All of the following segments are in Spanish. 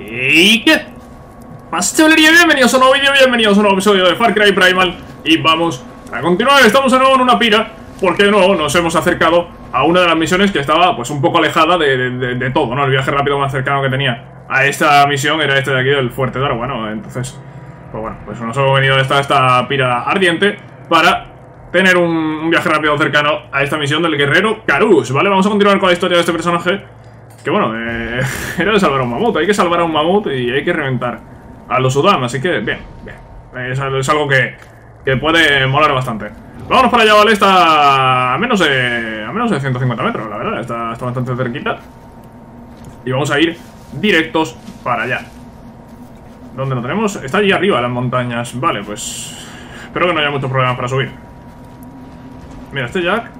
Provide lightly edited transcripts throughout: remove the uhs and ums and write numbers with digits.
¿Y qué? Más chavalería, bienvenidos a un nuevo vídeo, bienvenidos a un nuevo episodio de Far Cry Primal. Y vamos a continuar, estamos de nuevo en una pira, porque de nuevo nos hemos acercado a una de las misiones que estaba pues un poco alejada de todo, ¿no? El viaje rápido más cercano que tenía a esta misión era este de aquí, del Fuerte Darwa, ¿no? Entonces, pues bueno, pues nos hemos venido a esta pira ardiente para tener un viaje rápido cercano a esta misión del guerrero Karus, ¿vale? Vamos a continuar con la historia de este personaje. Que bueno, era de salvar a un mamut. Hay que salvar a un mamut y hay que reventar a los Udahn, así que bien, bien. Es algo que puede molar bastante. Vámonos para allá, ¿vale? Está a menos de 150 metros, la verdad. Está bastante cerquita. Y vamos a ir directos para allá. ¿Dónde lo tenemos? Está allí arriba, las montañas. Vale, pues espero que no haya muchos problemas para subir. Mira, este Jack,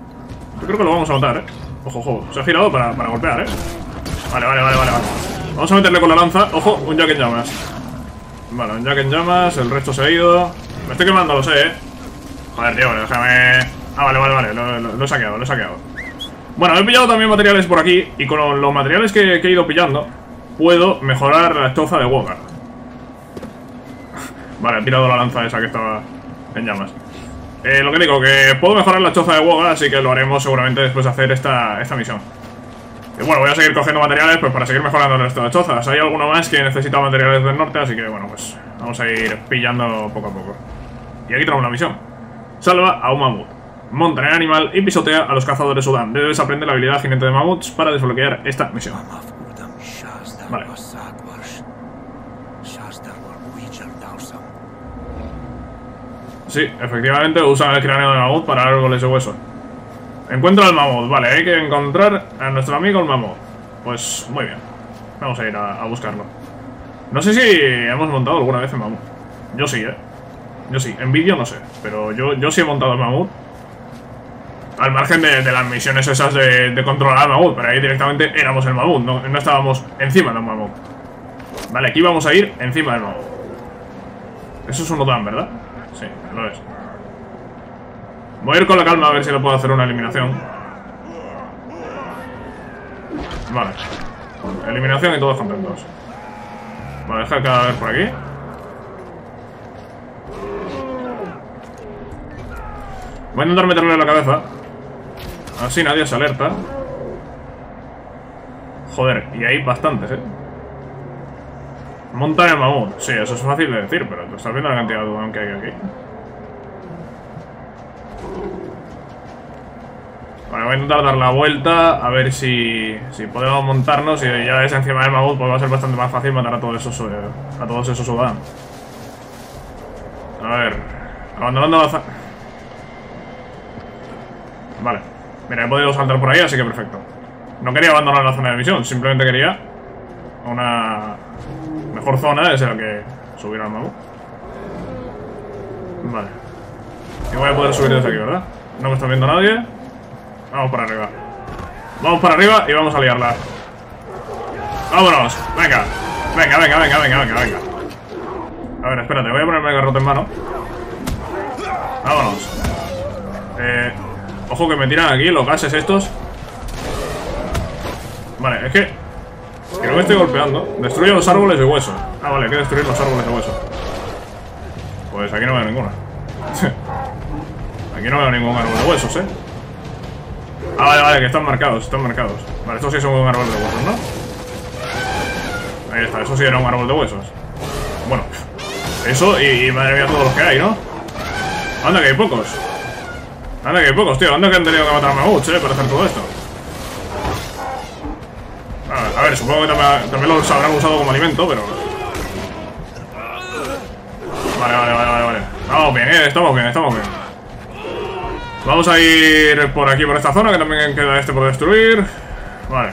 yo creo que lo vamos a matar, ¿eh? Ojo, ojo, se ha girado para golpear, ¿eh? Vale. Vamos a meterle con la lanza. Ojo, un Jack en llamas. Vale, un Jack en llamas, el resto se ha ido. Me estoy quemando, lo sé, ¿eh? Joder, tío, déjame... Ah, vale, lo he saqueado. Bueno, he pillado también materiales por aquí. Y con los materiales que he ido pillando puedo mejorar la choza de Wogah. Vale, he tirado la lanza esa que estaba en llamas. Lo que digo, que puedo mejorar la choza de Wogah, así que lo haremos seguramente después de hacer esta misión. Y bueno, voy a seguir cogiendo materiales pues para seguir mejorando el resto de chozas. Hay alguno más que necesita materiales del norte, así que bueno, pues vamos a ir pillando poco a poco. Y aquí tenemos la misión. Salva a un mamut, monta en el animal y pisotea a los cazadores Udahn. Debes aprender la habilidad jinete de mamuts para desbloquear esta misión. Vale. Sí, efectivamente usan el cráneo de mamut para árboles de hueso. Encuentra al mamut, vale, hay que encontrar a nuestro amigo el mamut. Pues muy bien, vamos a ir a buscarlo. No sé si hemos montado alguna vez el mamut. Yo sí, en vídeo no sé, pero yo sí he montado el mamut. Al margen de las misiones esas de controlar al mamut, pero ahí directamente éramos el mamut, no estábamos encima del mamut. Vale, aquí vamos a ir encima del mamut. Eso es un Udahn, ¿verdad? Sí, lo es. Voy a ir con la calma a ver si le puedo hacer una eliminación. Vale. Eliminación y todos contentos. Vale, deja el cadáver por aquí. Voy a intentar meterle en la cabeza. Así nadie se alerta. Joder, y hay bastantes, ¿eh? Montar el mamut. Sí, eso es fácil de decir, pero estás viendo la cantidad de Udahn que hay aquí. Vale, voy a intentar dar la vuelta a ver si podemos montarnos. Y ya es encima del mamut, pues va a ser bastante más fácil matar a todos esos Udahn. A ver, abandonando la zona. Vale, mira, he podido saltar por ahí, así que perfecto. No quería abandonar la zona de misión, simplemente quería una mejor zona es la que subir al mamut. Vale. Y voy a poder subir desde aquí, ¿verdad? No me está viendo nadie. Vamos para arriba. Vamos para arriba y vamos a liarla. ¡Vámonos! ¡Venga! ¡Venga! A ver, espérate. Voy a ponerme el garrote en mano. ¡Vámonos! Ojo que me tiran aquí los gases estos. Vale, es que... Creo que estoy golpeando. Destruye los árboles de hueso. Ah, vale, hay que destruir los árboles de hueso. Pues aquí no veo ninguna. Aquí no veo ningún árbol de huesos, ¿eh? Ah, vale, que están marcados. Vale, esto sí es un árbol de huesos, ¿no? Ahí está, eso sí era un árbol de huesos. Bueno, eso y madre mía todos los que hay, ¿no? Anda, que hay pocos. Tío, anda que han tenido que matar a mamuts, ¿eh? Para hacer todo esto. A ver, supongo que también los habrán usado como alimento, pero... Vale. Estamos bien. Vamos a ir por aquí, por esta zona, que también queda este por destruir. Vale.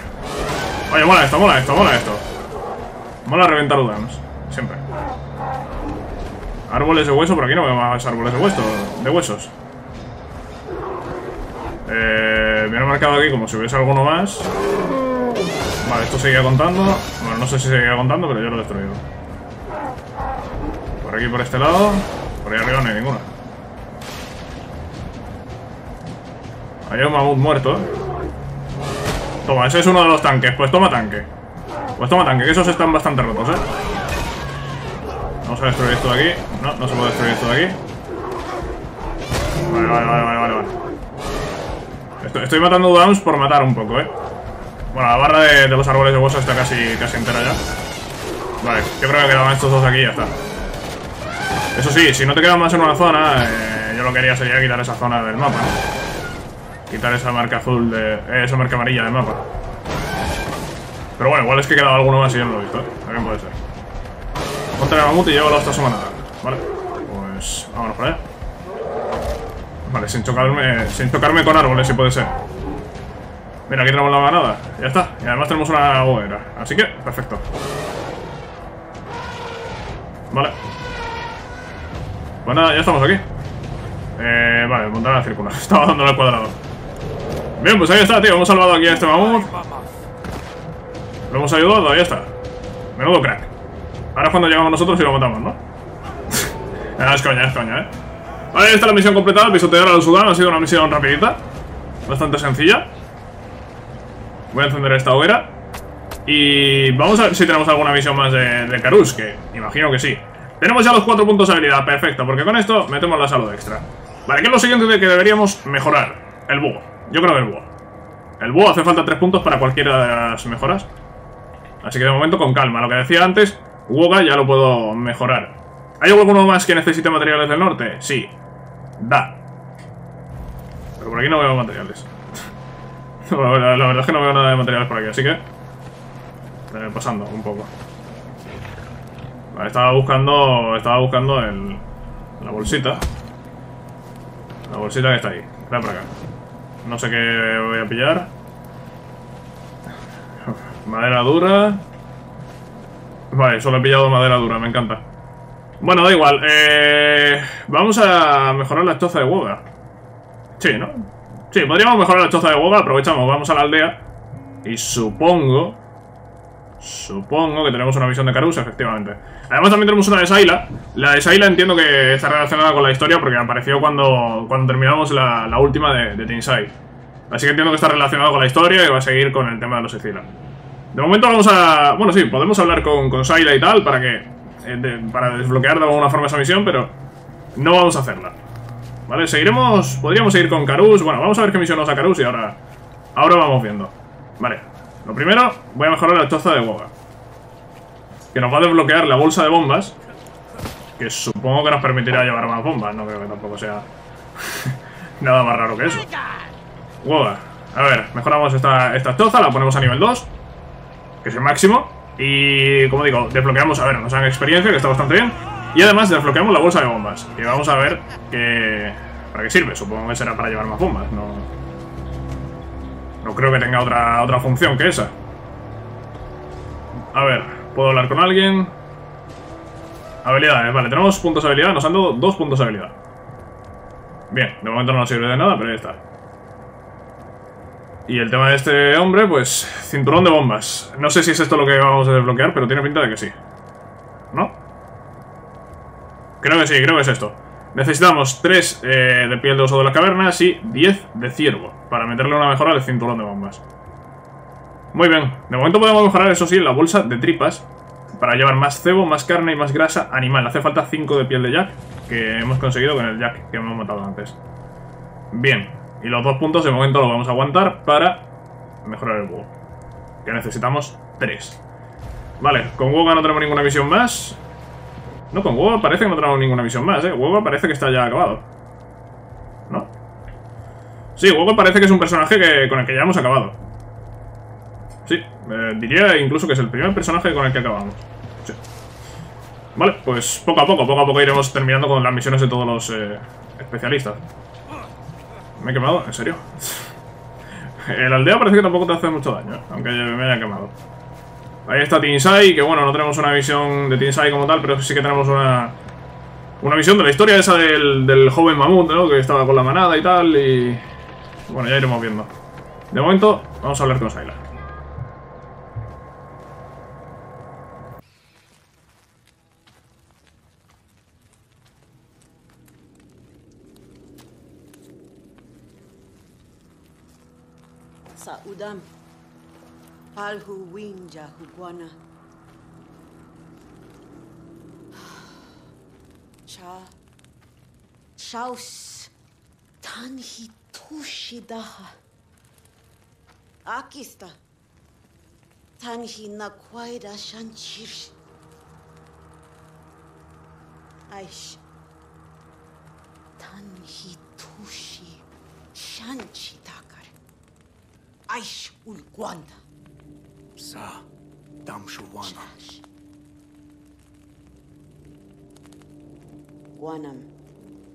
Oye, mola esto. Mola reventar Udahn, siempre. Árboles de hueso, por aquí no veo más árboles de hueso, de huesos. Me han marcado aquí como si hubiese alguno más. Vale, esto seguía contando. Bueno, no sé si seguía contando, pero yo lo he destruido. Por aquí, por este lado. Por ahí arriba no hay ninguna. Hay un mamut muerto. Toma, ese es uno de los tanques. Pues toma tanque. Pues toma tanque, que esos están bastante rotos, ¿eh? Vamos a destruir esto de aquí. No, no se puede destruir esto de aquí. Vale, vale, vale, vale, vale. Estoy matando Downs por matar un poco, ¿eh? Bueno, la barra de los árboles de hueso está casi entera ya. Vale, yo creo que quedaban estos dos aquí y ya está. Eso sí, si no te quedan más en una zona, yo lo que haría sería quitar esa zona del mapa, ¿no? Quitar esa marca azul de... esa marca amarilla del mapa. Pero bueno, igual es que quedaba alguno más y yo no lo he visto, ¿eh? También puede ser. Ponte el mamut y llévalo esta semana. Vale, pues vámonos para allá. Vale, sin tocarme con árboles, si puede ser. Mira, aquí tenemos la manada. Ya está. Y además tenemos una hoguera. Así que, perfecto. Vale. Pues nada, ya estamos aquí. Vale, montar la círcula. Estaba dándole al cuadrado. Bien, pues ahí está, tío. Hemos salvado aquí a este mamut. Lo hemos ayudado, ahí está. Menudo crack. Ahora es cuando llegamos nosotros y lo matamos, ¿no? No, es coña, ¿eh? Vale, esta es la misión completada, pisotear al Udahn. Ha sido una misión rapidita, bastante sencilla. Voy a encender esta hoguera y vamos a ver si tenemos alguna misión más de Karus, que imagino que sí. Tenemos ya los 4 puntos de habilidad, perfecto, porque con esto metemos la salud extra. Vale, ¿qué es lo siguiente que deberíamos mejorar? El búho, yo creo que el búho. El búho hace falta 3 puntos para cualquiera de las mejoras. Así que de momento con calma, lo que decía antes, Wogah ya lo puedo mejorar. ¿Hay alguno más que necesite materiales del norte? Sí. Da. Pero por aquí no veo materiales. La verdad es que no veo nada de materiales por aquí, así que... pasando un poco. Vale, estaba buscando la bolsita. La bolsita que está ahí. Ven para acá. No sé qué voy a pillar. Madera dura. Vale, solo he pillado madera dura, me encanta. Bueno, da igual. Vamos a mejorar la choza de Wogah. Sí, ¿no? Sí, podríamos mejorar la choza de Wogah. Aprovechamos, vamos a la aldea. Y supongo que tenemos una misión de Karus, efectivamente. Además también tenemos una de Sayla. La de Sayla entiendo que está relacionada con la historia, porque apareció cuando terminamos la última de Tensay. Así que entiendo que está relacionado con la historia y va a seguir con el tema de los Sicilia. De momento vamos a... Bueno, sí, podemos hablar con Sayla y tal para que... para desbloquear de alguna forma esa misión, pero no vamos a hacerla. Vale, seguiremos, podríamos seguir con Karus. Bueno, vamos a ver qué misión nos da Karus y ahora vamos viendo. Vale, lo primero, voy a mejorar la choza de Wogah, que nos va a desbloquear la bolsa de bombas, que supongo que nos permitirá llevar más bombas. No creo que tampoco sea nada más raro que eso. Wogah, a ver, mejoramos esta choza, la ponemos a nivel 2, que es el máximo. Y como digo, desbloqueamos, a ver, nos dan experiencia, que está bastante bien. Y además desbloqueamos la bolsa de bombas. Y vamos a ver para qué sirve. Supongo que será para llevar más bombas. No creo que tenga otra función que esa. A ver, ¿puedo hablar con alguien? Habilidades, vale, tenemos puntos de habilidad. Nos han dado 2 puntos de habilidad. Bien, de momento no nos sirve de nada, pero ahí está. Y el tema de este hombre, pues... cinturón de bombas. No sé si es esto lo que vamos a desbloquear, pero tiene pinta de que sí. ¿No? Creo que sí, creo que es esto. Necesitamos 3 de piel de oso de las cavernas y 10 de ciervo, para meterle una mejora al cinturón de bombas. Muy bien. De momento podemos mejorar, eso sí, en la bolsa de tripas, para llevar más cebo, más carne y más grasa animal. Hace falta 5 de piel de jack, que hemos conseguido con el jack que hemos matado antes. Bien. Y los 2 puntos de momento los vamos a aguantar para mejorar el búho, que necesitamos 3. Vale, con Wogah no tenemos ninguna misión más. No, con Wogah parece que no tenemos ninguna misión más, ¿eh? Wogah parece que está ya acabado, ¿no? Sí, Wogah parece que es un personaje con el que ya hemos acabado. Sí, diría incluso que es el primer personaje con el que acabamos. Sí. Vale, pues poco a poco iremos terminando con las misiones de todos los especialistas. Me he quemado, en serio. El aldea parece que tampoco te hace mucho daño, aunque me haya quemado. Ahí está Tensay, que bueno, no tenemos una visión de Tensay como tal, pero sí que tenemos una visión de la historia esa del joven mamut, ¿no? Que estaba con la manada y tal, y... bueno, ya iremos viendo. De momento, vamos a hablar con Sayla. Udahn, Palhu Winja Huguana. Cha. Chaus. Tanhi Tushidaha. Akista. Tanhi Nakwaida Shanchir. Aish. Tanhi Tushi Shanchitakar. Aish Ulguana. Sa Damshuwana. Guanam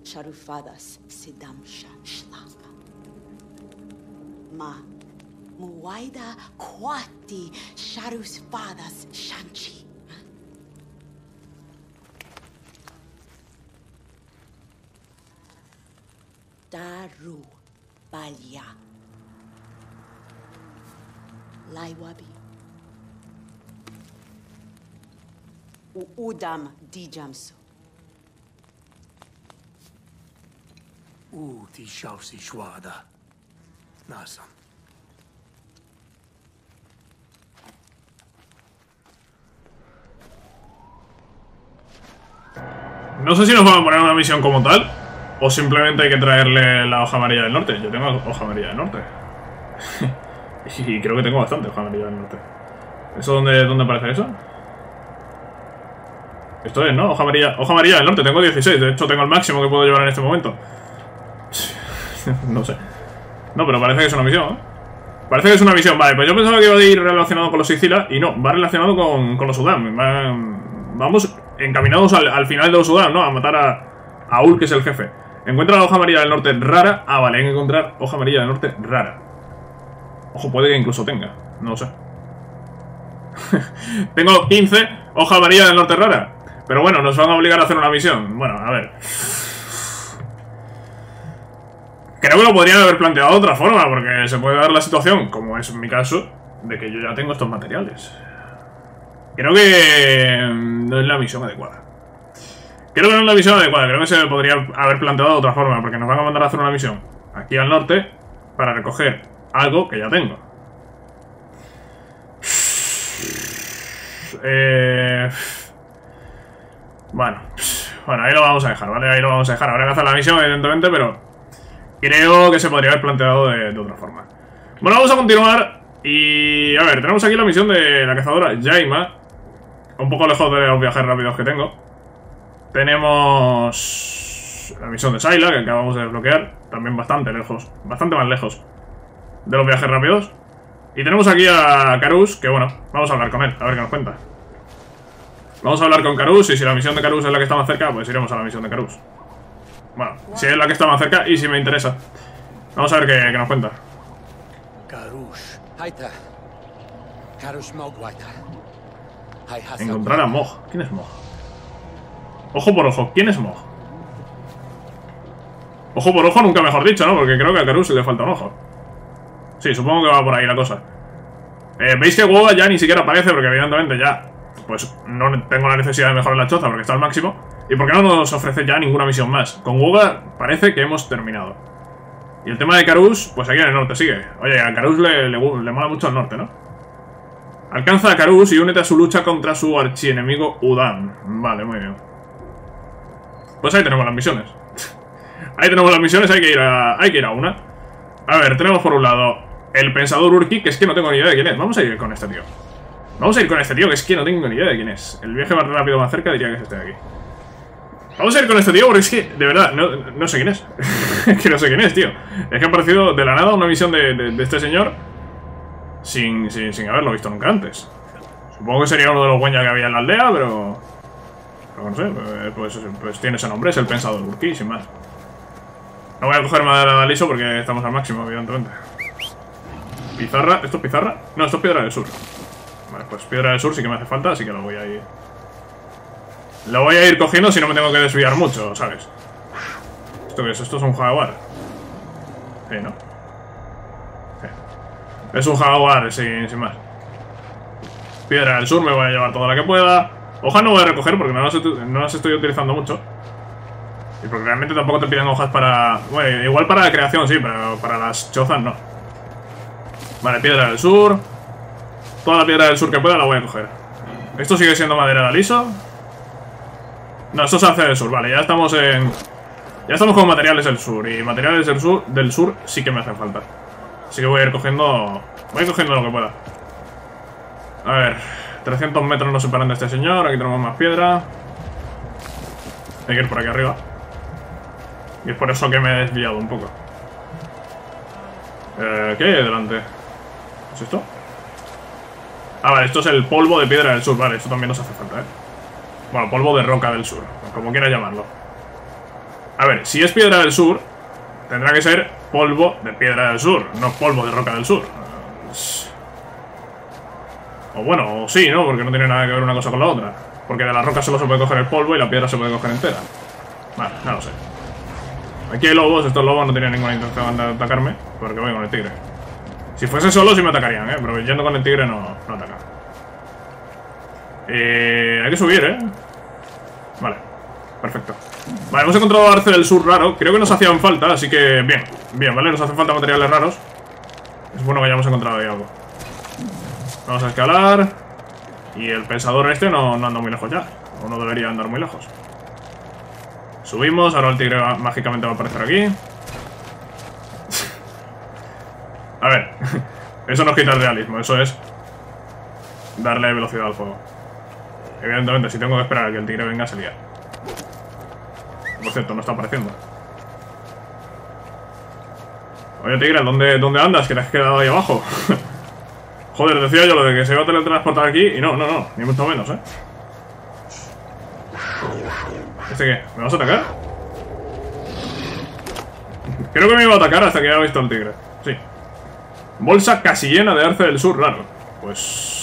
Sharufadas Sidamsha Shlaka. Ma Muwaida Kwati Sharufadas Shanchi. Daru Balya Laiwabi. Udam dijamsu. Ti shausi shwada. Nasam. No sé si nos van a poner una misión como tal o simplemente hay que traerle la hoja amarilla del norte. Yo tengo hoja amarilla del norte. Y creo que tengo bastante hoja amarilla del norte. ¿Eso dónde aparece eso? Esto es, ¿no? Hoja amarilla del norte, tengo 16, de hecho tengo el máximo que puedo llevar en este momento. No sé. No, pero parece que es una misión, ¿eh? Parece que es una misión, vale, pues yo pensaba que iba a ir relacionado con los Sicilia y no, va relacionado con los Udahn. Vamos encaminados al final de los Udahn, ¿no? A matar a Ul, que es el jefe. Encuentra la hoja amarilla del norte rara. Ah, vale, hay que encontrar hoja amarilla del norte rara. Ojo, puede que incluso tenga, no lo sé. Tengo 15 hoja amarilla del norte rara. Pero bueno, nos van a obligar a hacer una misión. Bueno, a ver. Creo que lo podrían haber planteado de otra forma, porque se puede dar la situación, como es mi caso, de que yo ya tengo estos materiales. Creo que no es la misión adecuada. Creo que se podría haber planteado de otra forma, porque nos van a mandar a hacer una misión aquí al norte para recoger algo que ya tengo. Bueno, ahí lo vamos a dejar, ¿vale? Ahí lo vamos a dejar. Habrá que hacer la misión, evidentemente, pero creo que se podría haber planteado de otra forma. Bueno, vamos a continuar. Y a ver, tenemos aquí la misión de la cazadora Jayma. Un poco lejos de los viajes rápidos que tengo. Tenemos la misión de Sayla, que acabamos de desbloquear. También bastante lejos, bastante más lejos de los viajes rápidos. Y tenemos aquí a Karus, que bueno, vamos a hablar con él, a ver qué nos cuenta. Vamos a hablar con Karus y si la misión de Karus es la que está más cerca, pues iremos a la misión de Karus. Bueno, si es la que está más cerca y si me interesa. Vamos a ver qué nos cuenta. Encontrar a Mog. ¿Quién es Mog? Ojo por ojo, ¿quién es Mog? Ojo por ojo, nunca mejor dicho, ¿no? Porque creo que a Karus le falta un ojo. Sí, supongo que va por ahí la cosa. Veis que Wogah ya ni siquiera aparece porque evidentemente ya... Pues no tengo la necesidad de mejorar la choza porque está al máximo. Y porque no nos ofrece ya ninguna misión más. Con Wogah parece que hemos terminado. Y el tema de Karus, pues aquí en el norte sigue. Oye, a Karus le mola mucho el norte, ¿no? Alcanza a Karus y únete a su lucha contra su archienemigo Udahn. Vale, muy bien. Pues ahí tenemos las misiones. Ahí tenemos las misiones, hay que ir a una. A ver, tenemos por un lado el pensador Urki, que es que no tengo ni idea de quién es. Vamos a ir con este tío. Que es que no tengo ni idea de quién es. El viaje más rápido más cerca diría que es este de aquí. Vamos a ir con este tío porque es que, de verdad, no sé quién es. Es que no sé quién es, tío. Es que ha aparecido de la nada una misión de este señor sin haberlo visto nunca antes. Supongo que sería uno de los güeñas que había en la aldea, pero no sé, pues tiene ese nombre, es el pensador Urki, sin más. No voy a coger madera liso porque estamos al máximo, evidentemente. ¿Pizarra? ¿Esto es pizarra? No, esto es piedra del sur. Vale, pues piedra del sur sí que me hace falta, así que lo voy a ir cogiendo si no me tengo que desviar mucho, ¿sabes? ¿Esto qué es? ¿Esto es un jaguar? Sí, ¿no? Sí. Es un jaguar, sin más. Piedra del sur, me voy a llevar toda la que pueda. Hojas no voy a recoger porque no las estoy utilizando mucho. Y porque realmente tampoco te piden hojas para... Bueno, igual para la creación sí, pero para las chozas no. Vale, piedra del sur... Toda la piedra del sur que pueda la voy a coger. ¿Esto sigue siendo madera de aliso? No, esto es arce del sur, vale, ya estamos en... Ya estamos con materiales del sur. Y materiales del sur sí que me hacen falta. Así que voy a ir cogiendo... Voy a ir cogiendo lo que pueda. A ver, 300 metros nos separan de este señor. Aquí tenemos más piedra. Hay que ir por aquí arriba. Y es por eso que me he desviado un poco. ¿Qué hay delante? ¿Es esto? Ah, vale, esto es el polvo de piedra del sur. Vale, esto también nos hace falta, ¿eh? Bueno, polvo de roca del sur, como quieras llamarlo. A ver, si es piedra del sur, tendrá que ser polvo de piedra del sur, no polvo de roca del sur. O bueno, o sí, ¿no? Porque no tiene nada que ver una cosa con la otra. Porque de la roca solo se puede coger el polvo y la piedra se puede coger entera. Vale, no lo sé. Aquí hay lobos, estos lobos no tenían ninguna intención de atacarme, porque voy con el tigre. Si fuese solo sí me atacarían, pero yendo con el tigre no ataca. Hay que subir, Vale, perfecto. Vale, hemos encontrado arce del sur raro. Creo que nos hacían falta, así que bien. Bien, vale, nos hacen falta materiales raros. Es bueno que hayamos encontrado ahí algo. Vamos a escalar. Y el pensador este no anda muy lejos ya. O no debería andar muy lejos. Subimos, ahora el tigre mágicamente va a aparecer aquí. A ver, eso no es quitar realismo, eso es darle velocidad al juego. Evidentemente, si tengo que esperar a que el tigre venga, se lía. Por cierto, no está apareciendo. Oye, tigre, ¿dónde andas? Que te has quedado ahí abajo. Joder, decía yo lo de que se iba a teletransportar aquí. Y no, ni mucho menos, ¿Este qué? ¿Me vas a atacar? Creo que me iba a atacar hasta que ya he visto al tigre. Sí. Bolsa casi llena de arce del sur, raro. Pues...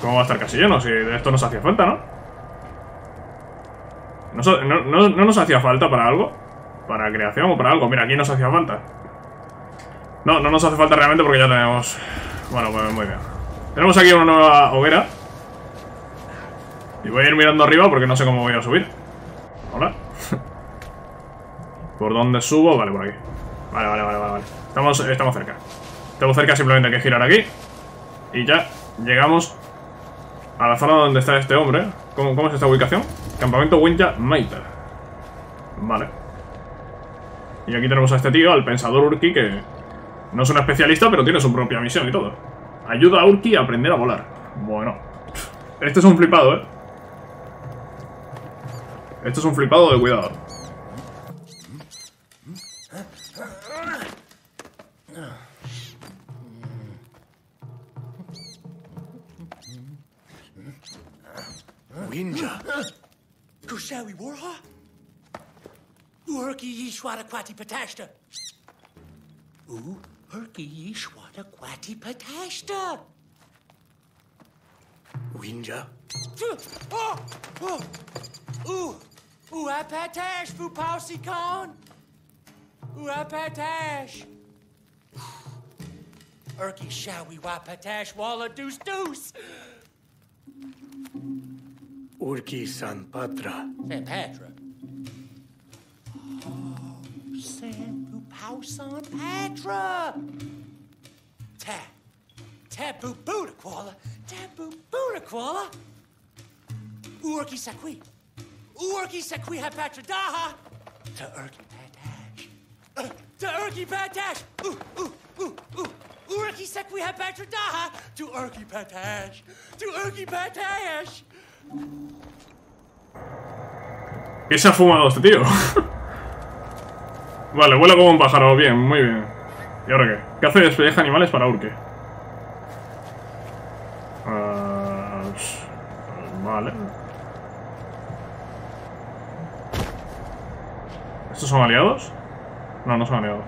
¿Cómo va a estar casi lleno? Si de esto nos hacía falta, ¿no? ¿No nos hacía falta para algo? ¿Para creación o para algo? Mira, aquí nos hacía falta. No nos hace falta realmente porque ya tenemos... Bueno, pues muy bien. Tenemos aquí una nueva hoguera. Y voy a ir mirando arriba porque no sé cómo voy a subir. Hola. ¿Por dónde subo? Vale, por aquí. Vale. Estamos cerca. Estamos cerca, simplemente hay que girar aquí. Y ya llegamos a la zona donde está este hombre. ¿Cómo es esta ubicación? Campamento Winja Maita. Vale. Y aquí tenemos a este tío, al pensador Urki, que no es un especialista, pero tiene su propia misión y todo. Ayuda a Urki a aprender a volar. Bueno. Este es un flipado, Este es un flipado de cuidado. Winja. Kusawi Warha. Urki Yishwada Kwati Patashta. Urki Yishwada Kwati Patashta. Winja. Uapatash Fupausikon. Uapatash. Urki Shawi Wapatash Walla Deuce Deuce. Urki San Patra. San Patra. Oh, San Pupau San Patra. Tabu Buddha Kuala. Tabu Buddha Kuala. Urki Sakui. Urki Sakui Hapatra Daha. To Urki Patash. To Urki Patash. Urki Sakui Hapatra Daha. To Urki Patash. To Urki Patash. ¿Qué se ha fumado este tío? Vale, vuela como un pájaro. Bien, muy bien. ¿Y ahora qué? ¿Qué hace despelleja animales para Urki? Vale. ¿Estos son aliados? No, no son aliados.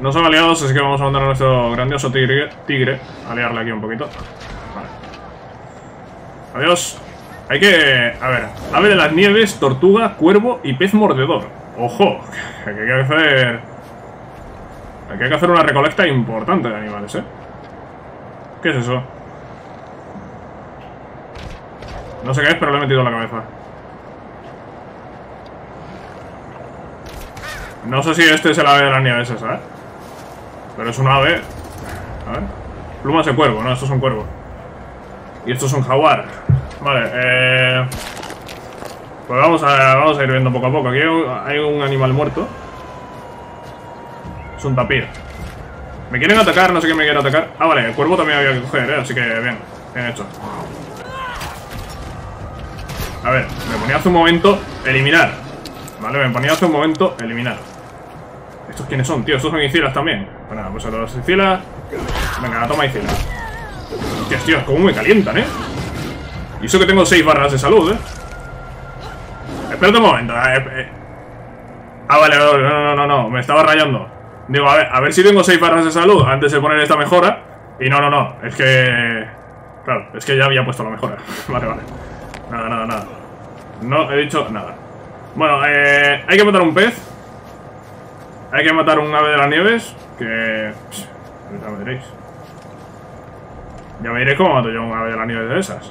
No son aliados, así que vamos a mandar a nuestro grandioso tigre a liarle aquí un poquito. Adiós. Hay que... A ver. Ave de las nieves, tortuga, cuervo y pez mordedor. ¡Ojo! Hay que hacer... Aquí hay que hacer una recolecta importante de animales, ¿Qué es eso? No sé qué es, pero le he metido en la cabeza. No sé si este es el ave de las nieves esa, Pero es un ave... A ver. Plumas de cuervo, no, estos son cuervos. Y estos son jaguar. Vale, pues vamos a ir viendo poco a poco. Aquí hay un animal muerto. Es un tapir. Me quieren atacar, no sé quién me quiere atacar. Ah, vale, el cuervo también había que coger, así que bien, bien hecho. A ver, me ponía hace un momento eliminar. Vale, me ponía hace un momento eliminar. ¿Estos quiénes son, tío? Estos son Isilas también. Pues nada, pues a los Isilas. Venga, toma Isilas. Hostias, tío, como me calientan, Y eso que tengo 6 barras de salud, Espérate un momento. Ah, vale, no, me estaba rayando. Digo, a ver si tengo 6 barras de salud antes de poner esta mejora. Y no, es que... Claro, es que ya había puesto la mejora. Vale. Nada. No he dicho nada. Bueno, hay que matar un pez. Hay que matar un ave de las nieves. Que... ya me diréis. Ya me diréis cómo mato yo un ave de las nieves de esas.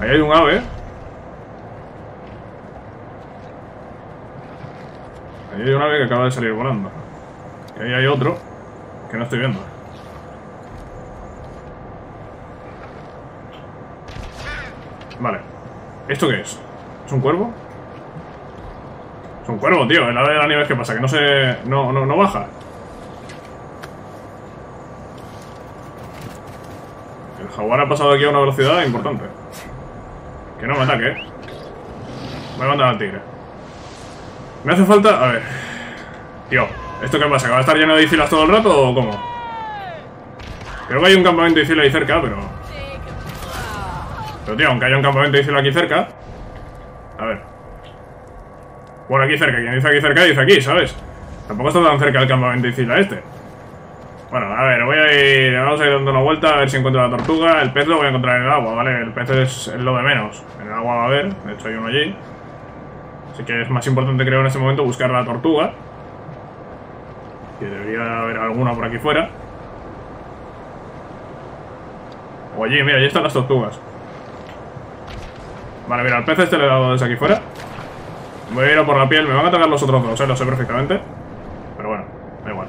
Ahí hay un ave. Ahí hay un ave que acaba de salir volando. Y ahí hay otro que no estoy viendo. Vale. ¿Esto qué es? ¿Es un cuervo? Es un cuervo, tío. El ave de la nieve, ¿qué pasa? Que no se... No baja. El jaguar ha pasado aquí a una velocidad importante. Que no me ataque, Voy a mandar al tigre. Me hace falta... A ver... Tío, ¿esto qué pasa? ¿Que va a estar lleno de Isilas todo el rato o cómo? Creo que hay un campamento de Isilas ahí cerca, pero... Pero tío, aunque haya un campamento de Isla aquí cerca. A ver. Bueno, aquí cerca, quien dice aquí cerca dice aquí, ¿sabes? Tampoco está tan cerca el campamento de Isla este. Bueno, a ver, vamos a ir dando una vuelta a ver si encuentro la tortuga. El pez lo voy a encontrar en el agua, ¿vale? El pez es lo de menos. En el agua va a haber, de hecho hay uno allí. Así que es más importante, creo, en este momento buscar la tortuga. Que debería haber alguna por aquí fuera. O allí, mira, allí están las tortugas. Vale, mira, al pez este le he dado desde aquí fuera. Voy a ir a por la piel. Me van a atacar los otros dos, lo sé perfectamente. Pero bueno, da igual.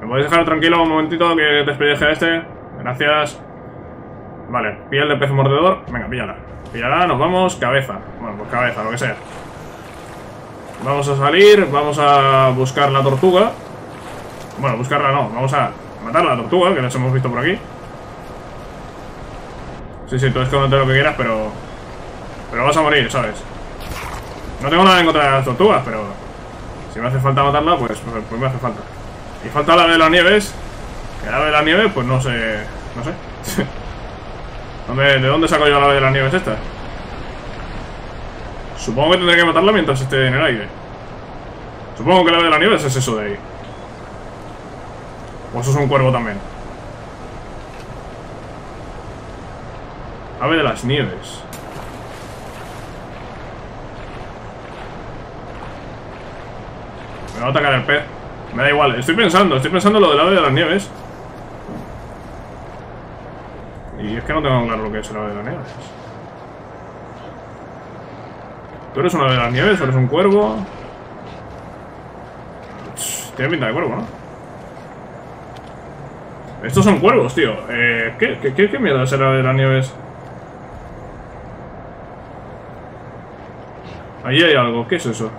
¿Me podéis dejar tranquilo un momentito que despelleje a este? Gracias. Vale, piel de pez mordedor. Venga, píllala. Píllala, nos vamos. Cabeza. Bueno, pues cabeza, lo que sea. Vamos a salir. Vamos a buscar la tortuga. Bueno, buscarla no. Vamos a matar a la tortuga, que las hemos visto por aquí. Sí, tú escóndete lo que quieras, pero vas a morir, ¿sabes? No tengo nada en contra de las tortugas, pero si me hace falta matarla, pues me hace falta. Y falta la de las nieves. Que la de las nieves, pues no sé. ¿De dónde saco yo la de las nieves esta? Supongo que tendré que matarla mientras esté en el aire. Supongo que la de las nieves es eso de ahí. O eso es un cuervo también. Ave de las nieves. Me va a atacar el pez. Me da igual, estoy pensando lo del ave de las nieves. Y es que no tengo claro lo que es el ave de las nieves. ¿Tú eres un ave de las nieves o eres un cuervo? Tiene pinta de cuervo, ¿no? Estos son cuervos, tío. ¿Qué mierda es el ave de las nieves? Ahí hay algo, ¿qué es eso?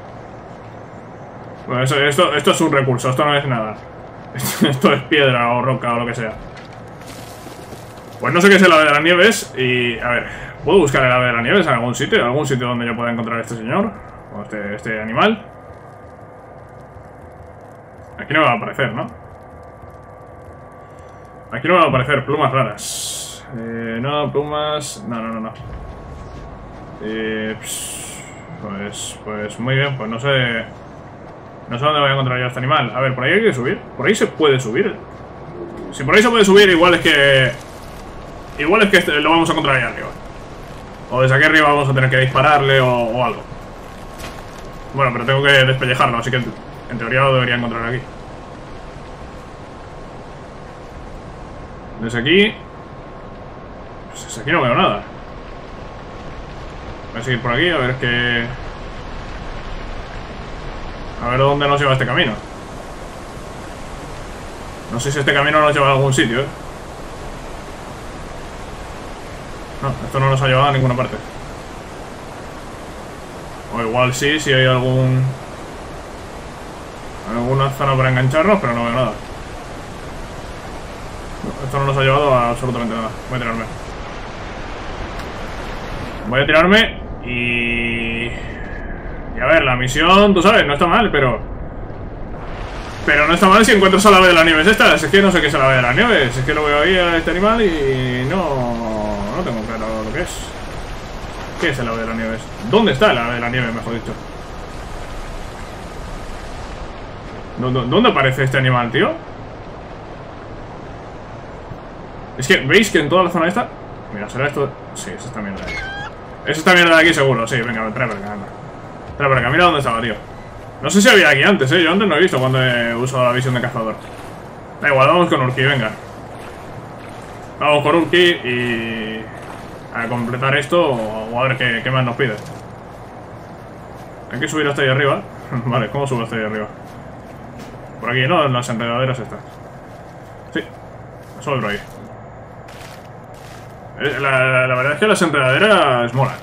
Bueno, esto es un recurso, esto no es nada. Esto es piedra o roca o lo que sea. Pues no sé qué es el ave de las nieves y... A ver, ¿puedo buscar el ave de las nieves en algún sitio? ¿En algún sitio donde yo pueda encontrar a este señor? O a este animal. Aquí no me va a aparecer, ¿no? Aquí no me va a aparecer, plumas raras. No, plumas... No. Pues muy bien, pues no sé dónde voy a encontrar yo a este animal. A ver, por ahí hay que subir. Por ahí se puede subir. Si por ahí se puede subir, igual es que este lo vamos a encontrar ahí arriba. O desde aquí arriba vamos a tener que dispararle o algo. Bueno, pero tengo que despellejarlo, así que en teoría lo debería encontrar aquí. Desde aquí... Pues desde aquí no veo nada. Voy a seguir por aquí, a ver qué... A ver dónde nos lleva este camino. No sé si este camino nos lleva a algún sitio, ¿eh? No, esto no nos ha llevado a ninguna parte. O igual sí, si hay algún... alguna zona para engancharnos, pero no veo nada. Esto no nos ha llevado a absolutamente nada. Voy a tirarme. Voy a tirarme y... y a ver, la misión, tú sabes, no está mal, pero... pero no está mal si encuentras a la ave de las nieves esta. Es que no sé qué es la ave de las nieves. Es que lo veo ahí a este animal y no tengo claro lo que es. ¿Qué es el ave de las nieves? ¿Dónde está el ave de las nieves, mejor dicho? ¿Dónde aparece este animal, tío? Es que, ¿veis que en toda la zona esta? Mira, será esto... sí, es esta mierda de aquí. Es esta mierda de aquí seguro, sí, venga, trae para acá, anda. Trae para acá, mira dónde estaba, tío. No sé si había aquí antes, ¿eh? Yo antes no he visto cuando he usado la visión de cazador. Da igual, vamos con Urki, venga. Vamos con Urki y... a completar esto o a ver qué más nos pide. Hay que subir hasta ahí arriba. Vale, ¿cómo subo hasta ahí arriba? Por aquí, ¿no? En las enredaderas estas. Sí, solo por ahí. La verdad es que las enredaderas molan.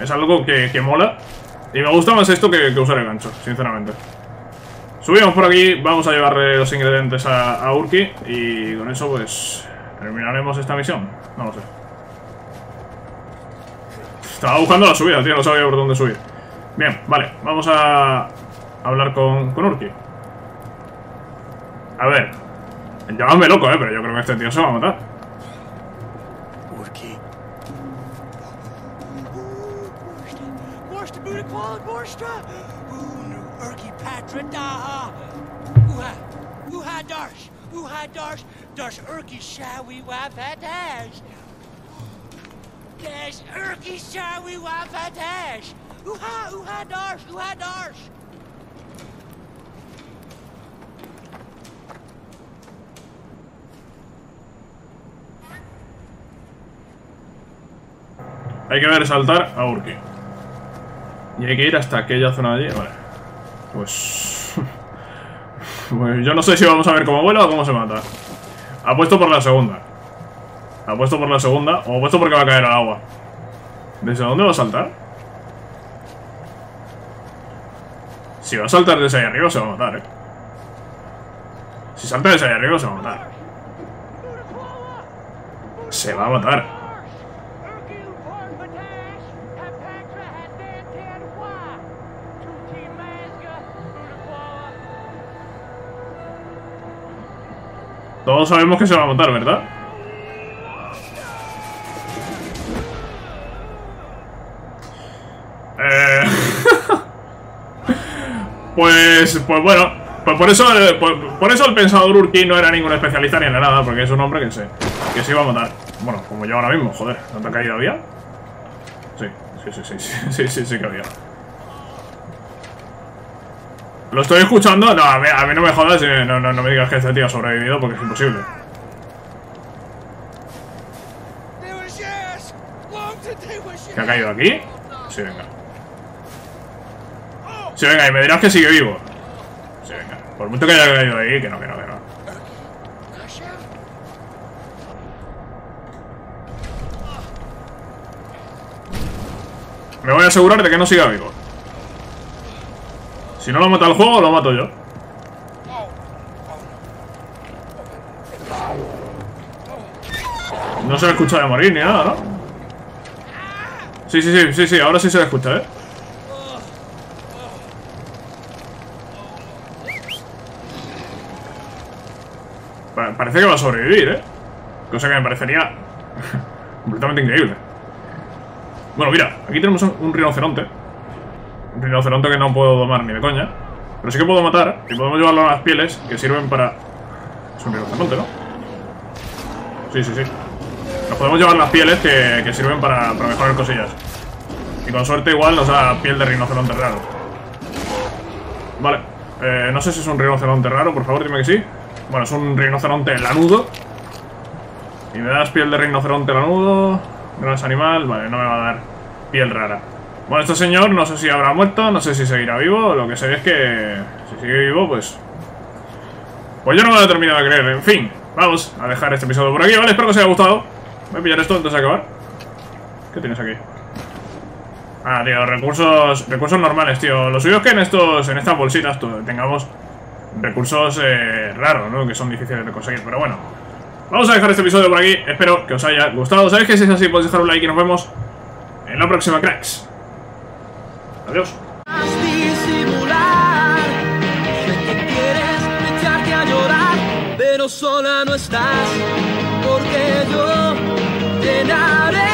Es algo que mola. Y me gusta más esto que usar el gancho, sinceramente. Subimos por aquí, vamos a llevarle los ingredientes a Urki. Y con eso pues terminaremos esta misión, no lo sé. Estaba buscando la subida, tío, no sabía por dónde subir. Bien, vale, vamos a hablar con Urki. A ver, llamadme loco, pero yo creo que este tío se va a matar. Urki. Hay que ver saltar a Urki. Y hay que ir hasta aquella zona de allí, vale. Pues yo no sé si vamos a ver cómo vuela o cómo se mata. Apuesto por la segunda. Apuesto por la segunda o apuesto porque va a caer al agua. ¿Desde dónde va a saltar? Si va a saltar desde ahí arriba se va a matar, eh. Si salta desde ahí arriba se va a matar. Se va a matar. Todos sabemos que se va a matar, ¿verdad? Pues bueno, pues por eso el pensador Urki no era ningún especialista ni en nada, porque es un hombre que se iba a matar. Bueno, como yo ahora mismo, joder, ¿tanta caída había? Sí que había. ¿Lo estoy escuchando? No, a mí no me jodas, no me digas que este tío ha sobrevivido porque es imposible. ¿Se ha caído aquí? Sí, venga. Sí, venga, y me dirás que sigue vivo. Sí, venga. Por mucho que haya caído ahí, que no. Me voy a asegurar de que no siga vivo. Si no lo mata el juego, lo mato yo. No se le escucha de morir ni nada, ¿no? Sí, ahora sí se le escucha, ¿eh? Parece que va a sobrevivir, ¿eh? Cosa que me parecería completamente increíble. Bueno, mira, aquí tenemos un rinoceronte. Un rinoceronte que no puedo domar ni de coña. Pero sí que puedo matar y podemos llevarlo a las pieles que sirven para... es un rinoceronte, ¿no? Sí. Nos podemos llevar las pieles que sirven para mejorar cosillas. Y con suerte igual nos da piel de rinoceronte raro. Vale, no sé si es un rinoceronte raro, por favor dime que sí. Bueno, es un rinoceronte lanudo. Y me das piel de rinoceronte lanudo. Gran animal, vale, no me va a dar piel rara. Bueno, este señor no sé si habrá muerto, no sé si seguirá vivo. Lo que sé es que si sigue vivo, pues Pues yo no me lo he terminado de creer. En fin, vamos a dejar este episodio por aquí, ¿vale? Espero que os haya gustado. Voy a pillar esto antes de acabar. ¿Qué tienes aquí? Ah, tío, recursos normales, tío. Lo suyo es que en estas bolsitas tengamos recursos raros, ¿no? Que son difíciles de conseguir, pero bueno. Vamos a dejar este episodio por aquí. Espero que os haya gustado. ¿Sabéis que si es así podéis dejar un like y nos vemos en la próxima, cracks? Adiós. Sola no estás, porque yo llenaré.